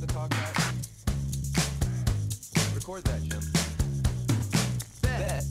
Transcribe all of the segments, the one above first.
record the talk back. Record that, Jim. Bet.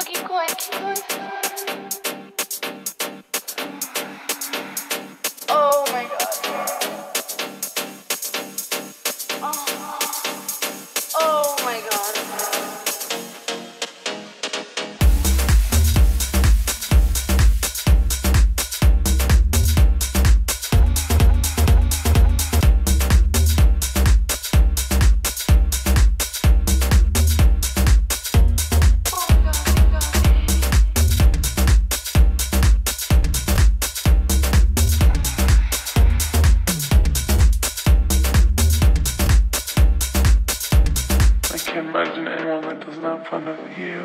Keep going. Oh my god. Oh my god. Imagine anyone that does not find out you.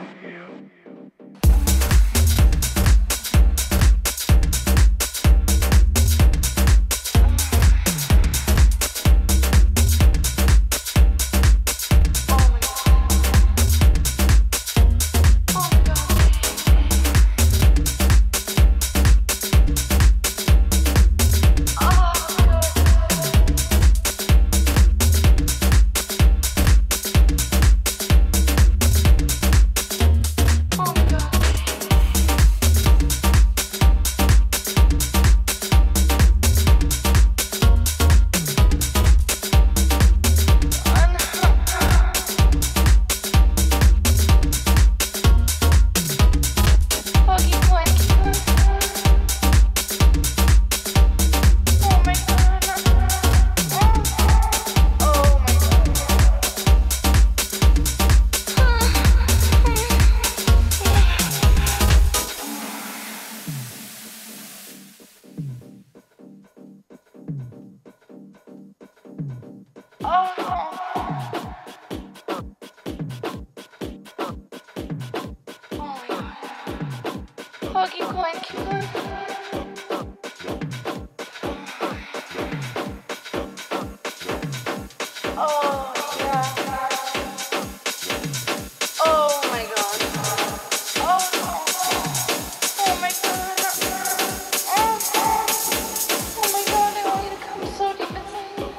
Keep going. Oh yeah. Oh my god. Oh my god. Oh my god, I want you to come so deep inside.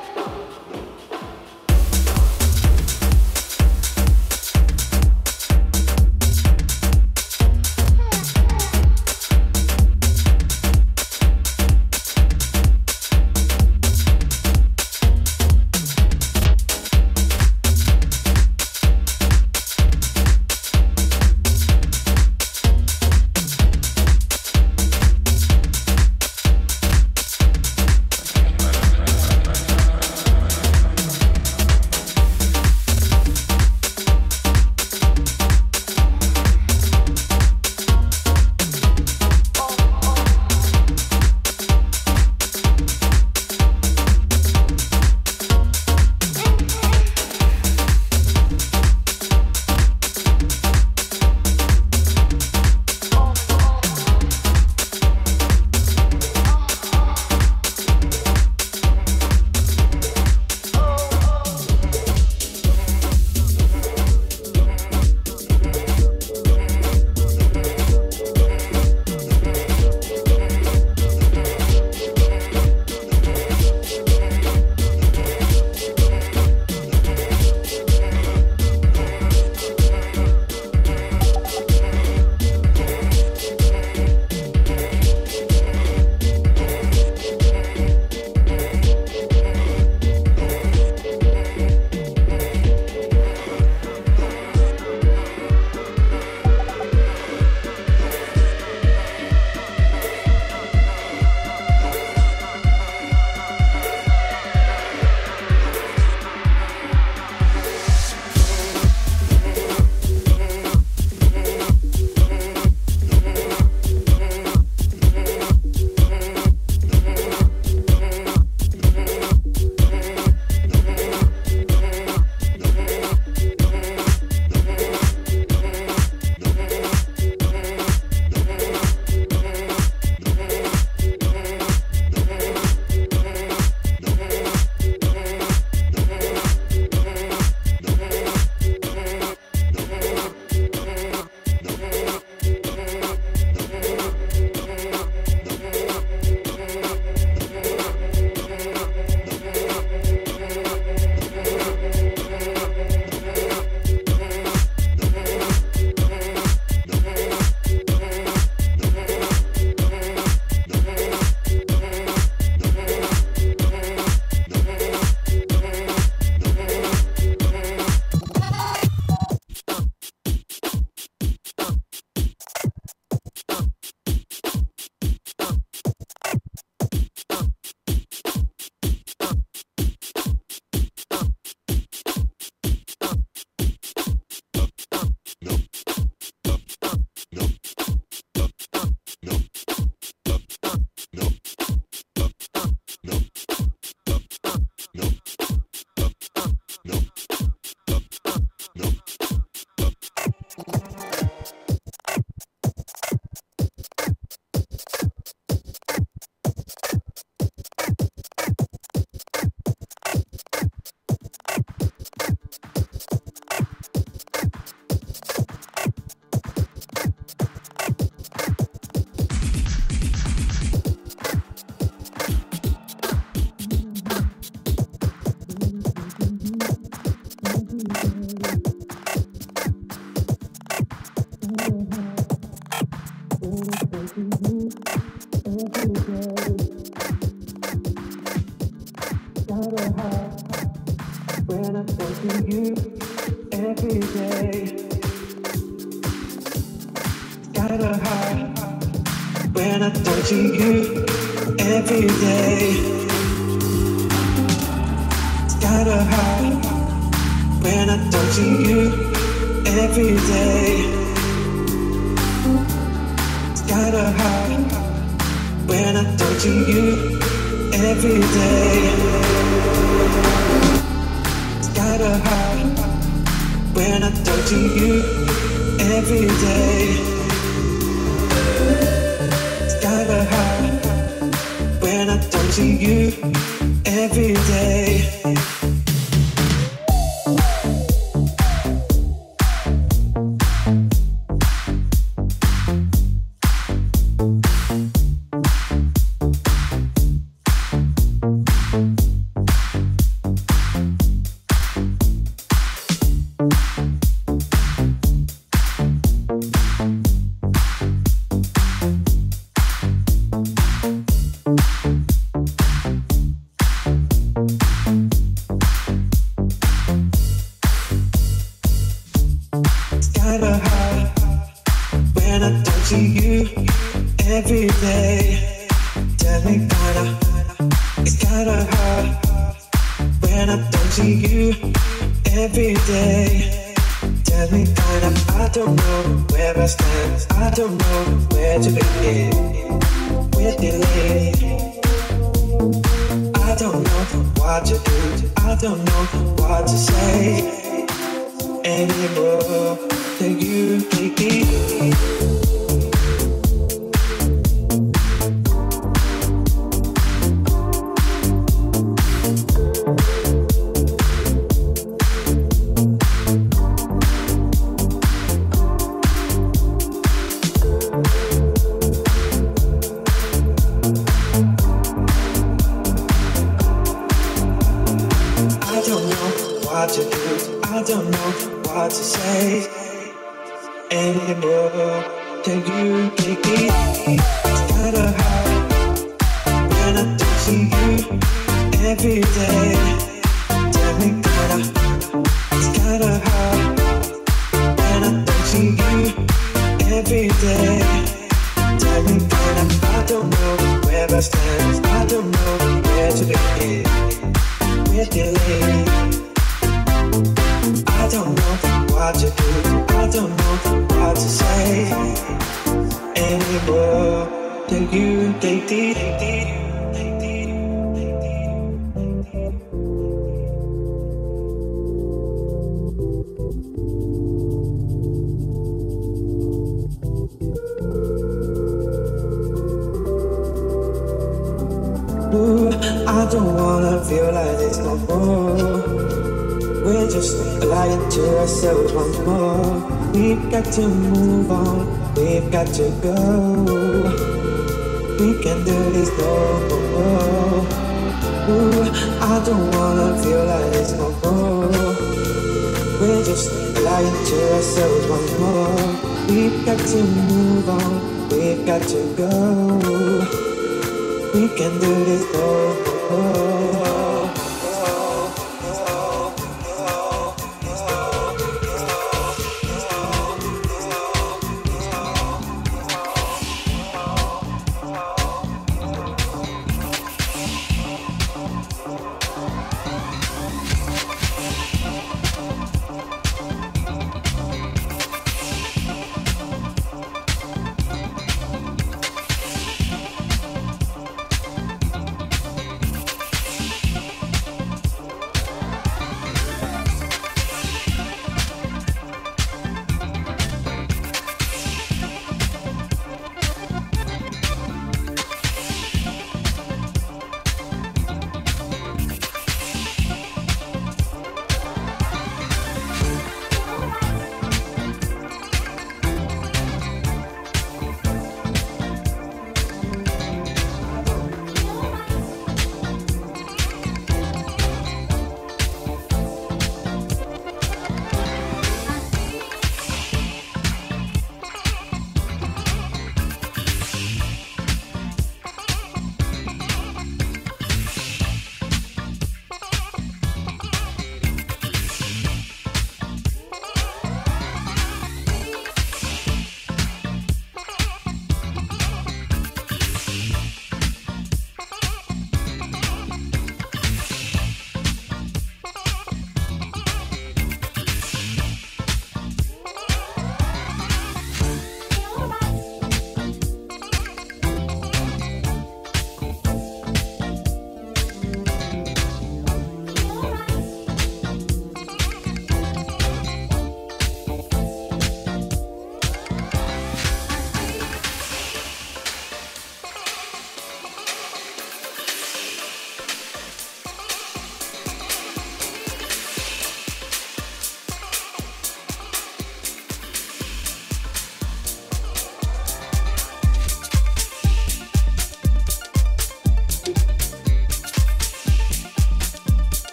every day. Got a heart when I talk to you every day. Got a heart when I talk to you every day. Got a heart when I talk to you every day. Got a heart when I talk to you every day. Got a heart when I talk to you every day. We can do this, oh, oh, oh.